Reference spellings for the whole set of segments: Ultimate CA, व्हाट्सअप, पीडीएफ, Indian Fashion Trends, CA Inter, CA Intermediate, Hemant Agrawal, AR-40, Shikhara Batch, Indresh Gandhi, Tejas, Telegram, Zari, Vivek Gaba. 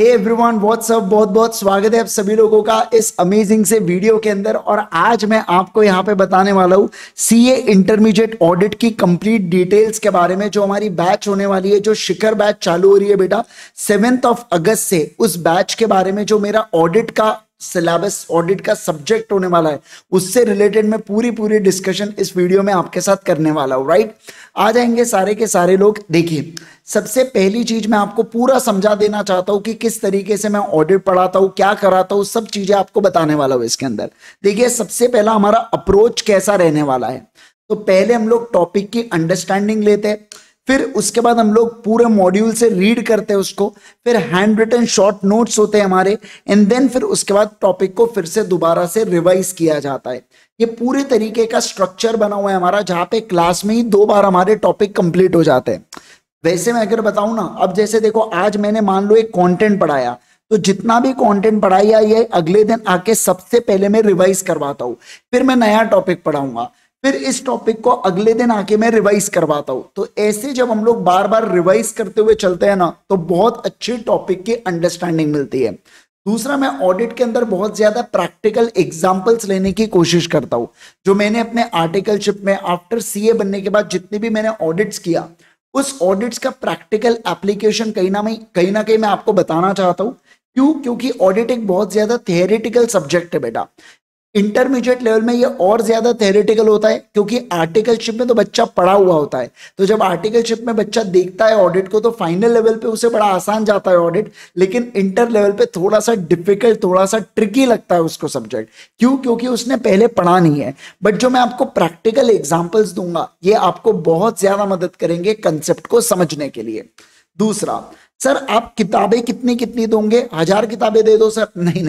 Hey everyone व्हाट्सअप, बहुत बहुत स्वागत है आप सभी लोगों का इस अमेजिंग से वीडियो के अंदर। और आज मैं आपको यहाँ पे बताने वाला हूँ सीए इंटरमीडिएट ऑडिट की कंप्लीट डिटेल्स के बारे में। जो हमारी बैच होने वाली है, जो शिखर बैच चालू हो रही है बेटा 7 अगस्त से, उस बैच के बारे में जो मेरा ऑडिट का सिलेबस, ऑडिट का सब्जेक्ट होने वाला है, उससे रिलेटेड मैं पूरी डिस्कशन इस वीडियो में आपके साथ करने वाला हूँ। राइट, आ जाएंगे सारे के सारे लोग। देखिए, सबसे पहली चीज मैं आपको पूरा समझा देना चाहता हूँ कि किस तरीके से मैं ऑडिट पढ़ाता हूँ, क्या कराता हूँ, सब चीजें आपको बताने वाला हूँ इसके अंदर। देखिए, सबसे पहला हमारा अप्रोच कैसा रहने वाला है। तो पहले हम लोग टॉपिक की अंडरस्टैंडिंग लेते हैं, फिर उसके बाद हम लोग पूरे मॉड्यूल से रीड करते हैं उसको, फिर हैंड रिटन शॉर्ट नोट्स होते हैं हमारे, एंड देन फिर उसके बाद टॉपिक को फिर से दोबारा से रिवाइज किया जाता है। ये पूरे तरीके का स्ट्रक्चर बना हुआ है हमारा, जहां पे क्लास में ही 2 बार हमारे टॉपिक कंप्लीट हो जाते हैं। वैसे मैं अगर बताऊं ना, अब जैसे देखो, आज मैंने मान लो एक कॉन्टेंट पढ़ाया, तो जितना भी कंटेंट पढ़ाया ये अगले दिन आके सबसे पहले मैं रिवाइज करवाता हूँ, फिर मैं नया टॉपिक पढ़ाऊंगा, फिर इस टॉपिक को अगले दिन आके मैं रिवाइज करवाता हूं। तो ऐसे जब हम लोग बार-बार रिवाइज करते हुए चलते हैं ना, तो बहुत अच्छी टॉपिक की अंडरस्टैंडिंग मिलती है। दूसरा, मैं ऑडिट के अंदर बहुत ज्यादा प्रैक्टिकल एग्जांपल्स लेने की कोशिश करता हूं। जो मैंने अपने आर्टिकलशिप में आफ्टर सीए बनने के बाद जितने भी मैंने ऑडिट्स किया, उस ऑडिट्स का प्रैक्टिकल एप्लीकेशन कहीं ना कहीं मैं आपको बताना चाहता हूँ। क्यों? क्योंकि ऑडिट एक बहुत ज्यादा थियोरेटिकल सब्जेक्ट है बेटा। इंटरमीडिएट लेवल में ये और ज्यादा थेरेटिकल होता है, क्योंकि आर्टिकलशिप में तो बच्चा पढ़ा हुआ होता है। तो जब आर्टिकलशिप में बच्चा देखता है ऑडिट को, तो फाइनल लेवल पे उसे बड़ा आसान जाता है ऑडिट, लेकिन इंटर लेवल पे थोड़ा सा डिफिकल्ट, थोड़ा सा ट्रिकी लगता है उसको सब्जेक्ट। क्यों? क्योंकि उसने पहले पढ़ा नहीं है। बट जो मैं आपको प्रैक्टिकल एग्जाम्पल्स दूंगा, ये आपको बहुत ज्यादा मदद करेंगे कंसेप्ट को समझने के लिए। दूसरा, सर आप किताबें कितनी दोगे? 1000 किताबें दे दो सर। नहीं,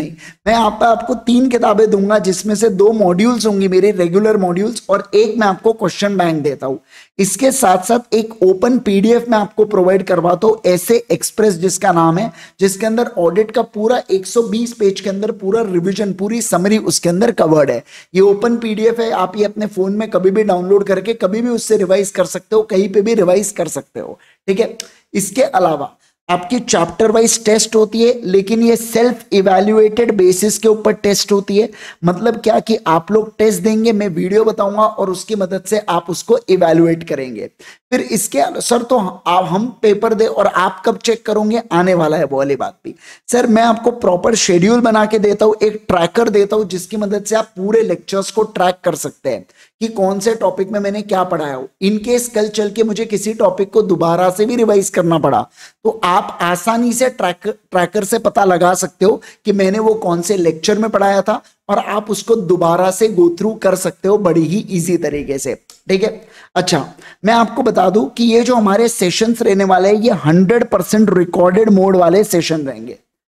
मैं आपको 3 किताबें दूंगा, जिसमें से 2 मॉड्यूल्स होंगी मेरे रेगुलर मॉड्यूल्स, और एक मैं आपको क्वेश्चन बैंक देता हूँ। इसके साथ साथ एक ओपन पीडीएफ मैं आपको प्रोवाइड करवाता हूँ, ऐसे एक्सप्रेस जिसका नाम है, जिसके अंदर ऑडिट का पूरा 120 पेज के अंदर पूरा रिविजन, पूरी समरी उसके अंदर कवर्ड है। ये ओपन पीडीएफ है, आप ये अपने फोन में कभी भी डाउनलोड करके कभी भी उससे रिवाइज कर सकते हो, कहीं पे भी रिवाइज कर सकते हो। ठीक है, इसके अलावा आपकी चैप्टर वाइज टेस्ट होती है, लेकिन ये सेल्फ इवैल्यूएटेड बेसिस के ऊपर टेस्ट होती है। मतलब क्या कि आप लोग टेस्ट देंगे, मैं वीडियो बताऊंगा और उसकी मदद से आप उसको इवैल्यूएट करेंगे। फिर इसके सर तो हम पेपर दे और आप कब चेक करोगे, आने वाला है वो वाली बात भी। सर मैं आपको प्रॉपर शेड्यूल बना के देता हूँ, एक ट्रैकर देता हूँ, जिसकी मदद से आप पूरे लेक्चर्स को ट्रैक कर सकते हैं कि कौन से टॉपिक में मैंने क्या पढ़ाया हो। इनकेस कल चल के मुझे किसी टॉपिक को दोबारा से भी रिवाइज करना पड़ा, तो आप आसानी से ट्रैकर से पता लगा सकते हो कि मैंने वो कौन से लेक्चर में पढ़ाया था, और आप उसको दोबारा से गो थ्रू कर सकते हो बड़ी ही इजी तरीके से। ठीक है, अच्छा मैं आपको बता दूं कि ये जो हमारे सेशंस रहने वाले हैं, ये 100% रिकॉर्डेड मोड वाले सेशन रहेंगे।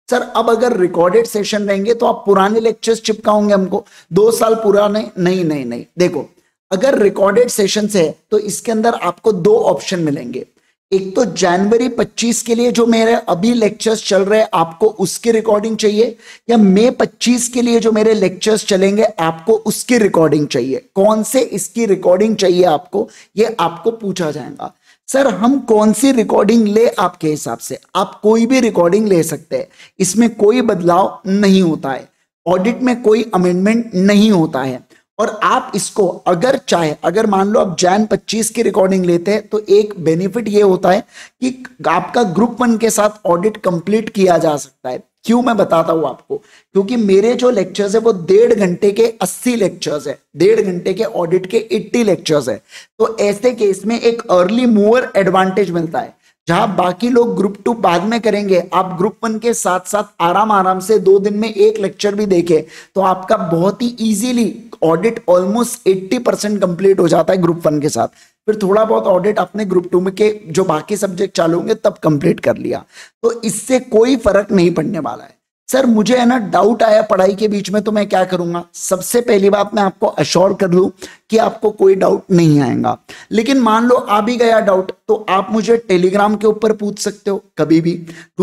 सर अब अगर रिकॉर्डेड सेशन रहेंगे तो आप पुराने लेक्चर्स चिपकाओगे हमको 2 साल पुराने? नहीं, देखो अगर रिकॉर्डेड सेशन है तो इसके अंदर आपको 2 ऑप्शन मिलेंगे। एक तो जनवरी 25 के लिए जो मेरे अभी लेक्चर्स चल रहे हैं, आपको उसकी रिकॉर्डिंग चाहिए, या मई 25 के लिए जो मेरे लेक्चर्स चलेंगे, आपको उसकी रिकॉर्डिंग चाहिए। कौन से इसकी रिकॉर्डिंग चाहिए आपको, ये आपको पूछा जाएगा। सर हम कौन सी रिकॉर्डिंग ले, आपके हिसाब से? आप कोई भी रिकॉर्डिंग ले सकते हैं, इसमें कोई बदलाव नहीं होता है, ऑडिट में कोई अमेंडमेंट नहीं होता है। और आप इसको अगर चाहे, अगर मान लो आप जैन 25 की रिकॉर्डिंग लेते हैं, तो एक बेनिफिट ये होता है कि आपका ग्रुप 1 के साथ ऑडिट कंप्लीट किया जा सकता है। क्यों मैं बताता हूं आपको? क्योंकि मेरे जो लेक्चर्स है वो 1.5 घंटे के 80 लेक्चर्स है, 1.5 घंटे के ऑडिट के 80 लेक्चर्स है। तो ऐसे केस में एक अर्ली मूवर एडवांटेज मिलता है, जहां बाकी लोग ग्रुप 2 बाद में करेंगे, आप ग्रुप 1 के साथ साथ आराम से 2 दिन में एक लेक्चर भी देखे तो आपका बहुत ही इजीली ऑडिट ऑलमोस्ट 80% कंप्लीट हो जाता है ग्रुप 1 के साथ। फिर थोड़ा बहुत ऑडिट आपने ग्रुप 2 में के जो बाकी सब्जेक्ट चालू होंगे तब कंप्लीट कर लिया, तो इससे कोई फर्क नहीं पड़ने वाला है। सर मुझे है ना डाउट आया पढ़ाई के बीच में, तो मैं क्या करूंगा? सबसे पहली बात मैं आपको अश्योर कर दूं कि आपको कोई डाउट नहीं आएगा। लेकिन मान लो आ भी गया डाउट, तो आप मुझे टेलीग्राम के ऊपर पूछ सकते हो कभी भी।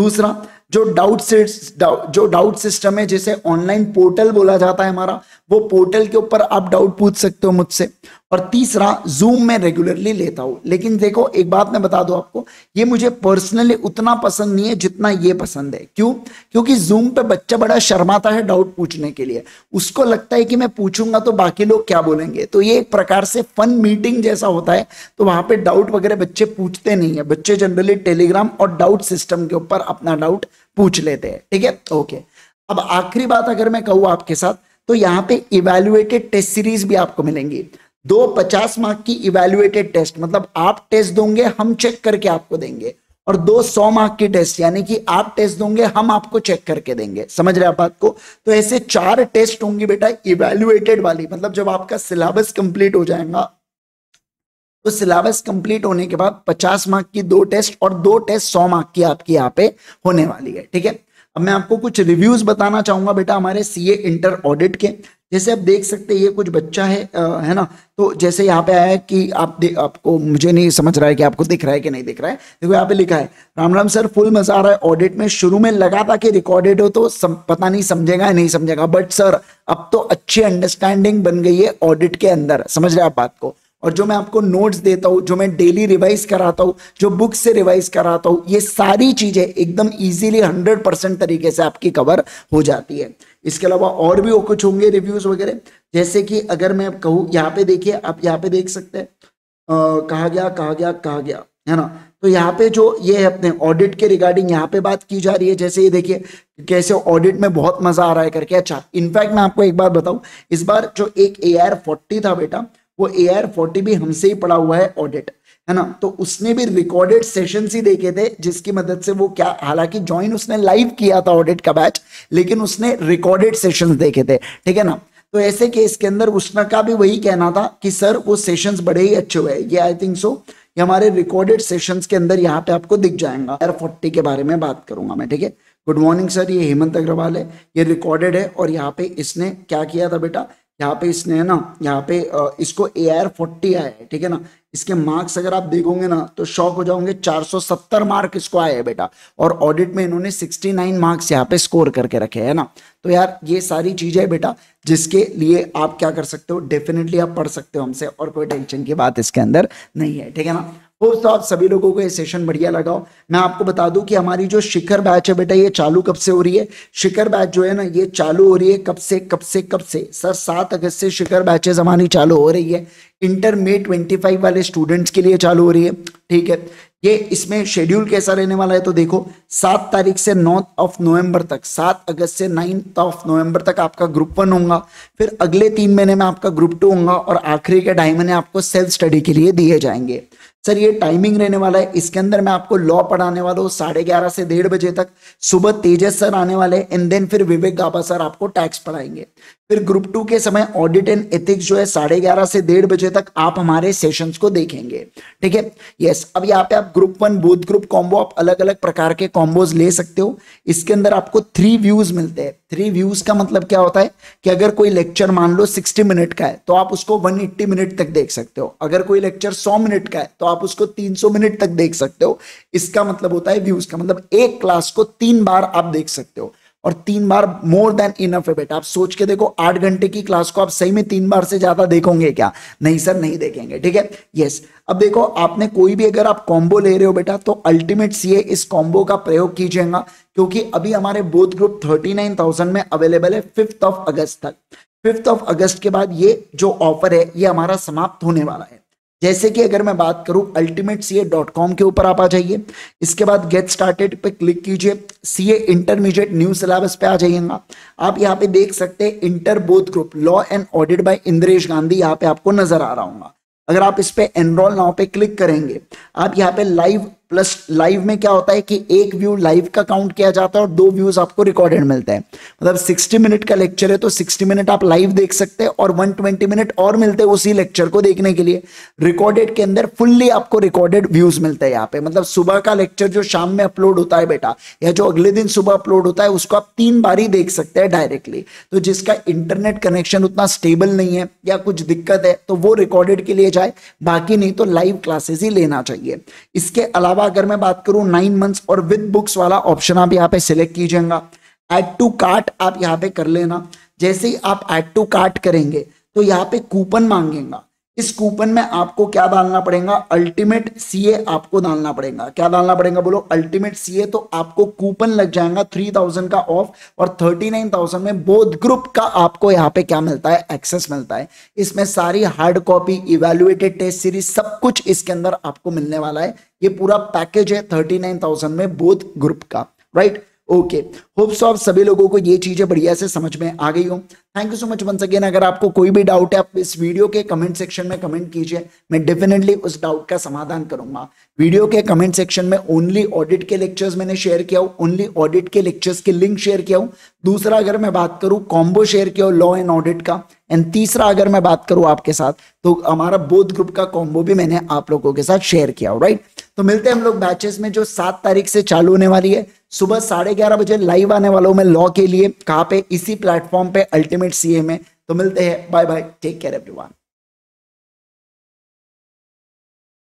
दूसरा, जो डाउट सिस्टम है, जिसे ऑनलाइन पोर्टल बोला जाता है हमारा, वो पोर्टल के ऊपर आप डाउट पूछ सकते हो मुझसे। और तीसरा, जूम में रेगुलरली लेता हूं। लेकिन देखो एक बात मैं बता दूं आपको, ये मुझे पर्सनली उतना पसंद नहीं है जितना ये पसंद है। क्यों? क्योंकि जूम पे बच्चा बड़ा शर्माता है डाउट पूछने के लिए। उसको लगता है कि मैं पूछूंगा तो बाकी लोग क्या बोलेंगे, तो ये एक प्रकार से फन मीटिंग जैसा होता है। तो वहां पर डाउट वगैरह बच्चे पूछते नहीं है, बच्चे जनरली टेलीग्राम और डाउट सिस्टम के ऊपर अपना डाउट पूछ लेते हैं। ठीक है, ओके। अब आखिरी बात अगर मैं कहूं आपके साथ, तो यहां पे इवैल्यूएटेड टेस्ट सीरीज भी आपको मिलेंगी। 2 50 मार्क की इवैल्यूएटेड टेस्ट, मतलब आप टेस्ट दोगे, हम चेक करके आपको देंगे, और 2 100 मार्क की टेस्ट, यानी कि आप टेस्ट दोगे, हम आपको चेक करके देंगे। समझ रहे आप बात को? तो ऐसे 4 टेस्ट होंगी बेटा इवैल्यूएटेड वाली, मतलब जब आपका सिलेबस कंप्लीट हो जाएगा, तो सिलेबस कंप्लीट होने के बाद 50 मार्क की 2 टेस्ट और 2 टेस्ट 100 मार्क की आपकी यहाँ पे होने वाली है। ठीक है, अब मैं आपको कुछ रिव्यूज बताना चाहूंगा बेटा हमारे सीए इंटर ऑडिट के। जैसे आप देख सकते हैं ये कुछ बच्चा है ना, तो जैसे यहाँ पे आया है कि आपको मुझे नहीं समझ रहा है कि आपको दिख रहा है कि नहीं दिख रहा है। देखो यहाँ पे लिखा है, राम राम सर, फुल मजा आ रहा है ऑडिट में, शुरू में लगा था कि रिकॉर्डेड हो तो पता नहीं समझेगा नहीं समझेगा, बट सर अब तो अच्छी अंडरस्टैंडिंग बन गई है ऑडिट के अंदर। समझ रहे आप बात को? और जो मैं आपको नोट्स देता हूँ, जो मैं डेली रिवाइज कराता हूँ, जो बुक से रिवाइज कराता हूँ, ये सारी चीजें एकदम इजीली 100% तरीके से आपकी कवर हो जाती है। इसके अलावा और भी कुछ होंगे रिव्यूज वगैरह। जैसे कि अगर मैं कहूँ, यहाँ पे देखिए, आप यहाँ पे देख सकते हैं, कहा गया है ना। तो यहाँ पे जो ये अपने ऑडिट के रिगार्डिंग यहाँ पे बात की जा रही है, जैसे ये देखिए कैसे ऑडिट में बहुत मजा आ रहा है करके। अच्छा, इनफैक्ट मैं आपको एक बात बताऊँ, इस बार जो एक AR-40 था बेटा, वो AR-40 भी हमसे ही पड़ा हुआ है ऑडिट, है ना। तो उसने भी रिकॉर्डेड सेशंस ही देखे थे, जिसकी मदद से वो क्या, हालांकि ज्वाइन उसने लाइव किया था ऑडिट का बैच, लेकिन उसने रिकॉर्डेड सेशंस देखे थे। ठीक है ना, तो ऐसे केस के अंदर उसका भी वही कहना था कि सर वो सेशंस बड़े ही अच्छे हुए। ये आई थिंक सो ये हमारे रिकॉर्डेड सेशंस के अंदर यहाँ पे आपको दिख जाएगा। AR-40 के बारे में बात करूंगा मैं। ठीक है, गुड मॉर्निंग सर, ये हेमंत अग्रवाल है, ये रिकॉर्डेड है। और यहाँ पे इसने क्या किया था बेटा, यहाँ पे इसने है ना, यहाँ पे इसको AR-40 आया है। ठीक है ना, इसके मार्क्स अगर आप देखोगे ना तो शॉक हो जाओगे, 470 मार्क इसको आए है बेटा। और ऑडिट में इन्होंने 69 मार्क्स यहाँ पे स्कोर करके रखे है ना। तो यार ये सारी चीजें बेटा जिसके लिए आप क्या कर सकते हो, डेफिनेटली आप पढ़ सकते हो हमसे, और कोई टेंशन की बात इसके अंदर नहीं है। ठीक है ना, होप तो आप सभी लोगों को ये सेशन बढ़िया लगा हो। मैं आपको बता दूं कि हमारी जो शिखर बैच है बेटा, ये चालू कब से हो रही है। शिखर बैच जो है ना, ये चालू हो रही है कब से सर, 7 अगस्त से शिखर बैचेस हमारी चालू हो रही है। इंटरमीडिएट 25 वाले स्टूडेंट्स के लिए चालू हो रही है। ठीक है, ये इसमें शेड्यूल कैसा रहने वाला है, तो देखो 7 तारीख से 9 नवंबर तक, 7 अगस्त से 9 नवंबर तक आपका ग्रुप 1 होगा, फिर अगले 3 महीने में आपका ग्रुप 2 होगा, और आखिरी के 2.5 महीने आपको सेल्फ स्टडी के लिए दिए जाएंगे। सर ये टाइमिंग रहने वाला है, इसके अंदर मैं आपको लॉ पढ़ाने वाला हूँ 11:30 से 1:30 बजे तक। सुबह तेजस सर आने वाले, एंड देन फिर विवेक गाबा सर आपको टैक्स पढ़ाएंगे। फिर ग्रुप 2 के समय ऑडिट एंड एथिक्स जो है 11:30 से 1:30 बजे तक आप हमारे सेशंस को देखेंगे। ठीक है, यस। अब यहाँ पे आप ग्रुप 1 बोथ ग्रुप कॉम्बो, आप अलग अलग प्रकार के कॉम्बोज ले सकते हो। इसके अंदर आपको 3 व्यूज मिलते हैं। 3 व्यूज का मतलब क्या होता है कि अगर कोई लेक्चर मान लो 60 मिनट का है, तो आप उसको 180 मिनट तक देख सकते हो। अगर कोई लेक्चर 100 मिनट का है, तो आप उसको 300 मिनट तक देख सकते हो। इसका मतलब होता है व्यूज का, मतलब एक क्लास को 3 बार आप देख सकते हो, और 3 बार मोर देन इनफ है बेटा। आप सोच के देखो, 8 घंटे की क्लास को आप सही में 3 बार से ज्यादा देखोगे क्या? नहीं सर, नहीं देखेंगे। ठीक है, यस। अब देखो, आपने कोई भी अगर आप कॉम्बो ले रहे हो बेटा, तो अल्टीमेट सीए इस कॉम्बो का प्रयोग कीजिएगा, क्योंकि अभी हमारे बोथ ग्रुप 39,000 में अवेलेबल है 5th ऑफ अगस्त तक। 5th ऑफ अगस्त के बाद ये जो ऑफर है ये हमारा समाप्त होने वाला है। जैसे कि अगर मैं बात करूं, ultimateca.com के ऊपर आप आ जाइए, इसके बाद गेट स्टार्टेड पे क्लिक कीजिए, सीए इंटरमीडिएट न्यू सिलेबस पे आ जाइएगा। आप यहाँ पे देख सकते हैं inter both group law and audit by Indresh Gandhi, यहाँ पे आपको नजर आ रहा होगा। अगर आप इस पे एनरोल नाउ पे क्लिक करेंगे, आप यहाँ पे लाइव प्लस लाइव में क्या होता है कि एक व्यू लाइव का काउंट किया जाता है और दो व्यूज आपको रिकॉर्डेड मिलते हैं। मतलब 60 मिनट का लेक्चर है तो 60 मिनट आप लाइव देख सकते हैं और 120 मिनट और मिलते हैं उसी लेक्चर को देखने के लिए। रिकॉर्डेड के अंदर फुल्ली आपको रिकॉर्डेड व्यूज मिलते हैं यहाँ पे। मतलब सुबह का लेक्चर जो शाम में अपलोड होता है बेटा, या जो अगले दिन सुबह अपलोड होता है, उसको आप 3 बार ही देख सकते हैं डायरेक्टली। तो जिसका इंटरनेट कनेक्शन उतना स्टेबल नहीं है या कुछ दिक्कत है तो वो रिकॉर्डेड के लिए जाए, बाकी नहीं तो लाइव क्लासेस ही लेना चाहिए। इसके अलावा अगर मैं बात करूं 9 मंथ्स और विद बुक्स वाला ऑप्शन आप यहाँ पे सिलेक्ट कीजिएगा। ऐड टू कार्ट आप यहाँ पे कर लेना। जैसे ही आप ऐड टू कार्ट करेंगे तो यहाँ पे कूपन मांगेगा। इस कूपन में आपको क्या डालना पड़ेगा? अल्टीमेट सीए आपको डालना पड़ेगा। क्या डालना पड़ेगा बोलो? Ultimate CA. तो आपको कूपन लग जाएगा 3000 का ऑफ और 39,000 में बोध ग्रुप का आपको यहाँ पे क्या मिलता है? एक्सेस मिलता है। इसमें सारी hard copy, evaluated test series, सब कुछ इसके अंदर आपको मिलने वाला है। ये पूरा पैकेज है 39,000 में बोध ग्रुप का। Right, okay. होप सो आप सभी लोगों को ये चीजें बढ़िया से समझ में आ गई हो। Thank you so much once again. अगर आपको कोई भी डाउट है आप इस वीडियो के कमेंट सेक्शन में कमेंट कीजिए, मैं डेफिनेटली उस डाउट का समाधान करूंगा। वीडियो के कमेंट सेक्शन में ओनली ऑडिट के लेक्चर्स मैंने शेयर किया हूँ, ओनली ऑडिट के लेक्चर्स के लिंक शेयर किया हूँ। दूसरा अगर मैं बात करूँ कॉम्बो शेयर किया लॉ एंड ऑडिट का, एंड तीसरा अगर मैं बात करूँ आपके साथ तो हमारा बोध ग्रुप का कॉम्बो भी मैंने आप लोगों के साथ शेयर किया हो। राइट, तो मिलते हैं हम लोग बैचेस में जो 7 तारीख से चालू होने वाली है। सुबह 11:30 बजे लाइव आने वाला हूं मैं लॉ के लिए। कहाँ पे? इसी प्लेटफॉर्म पे, अल्टीमेट सीए में। तो मिलते हैं, bye bye, take care everyone.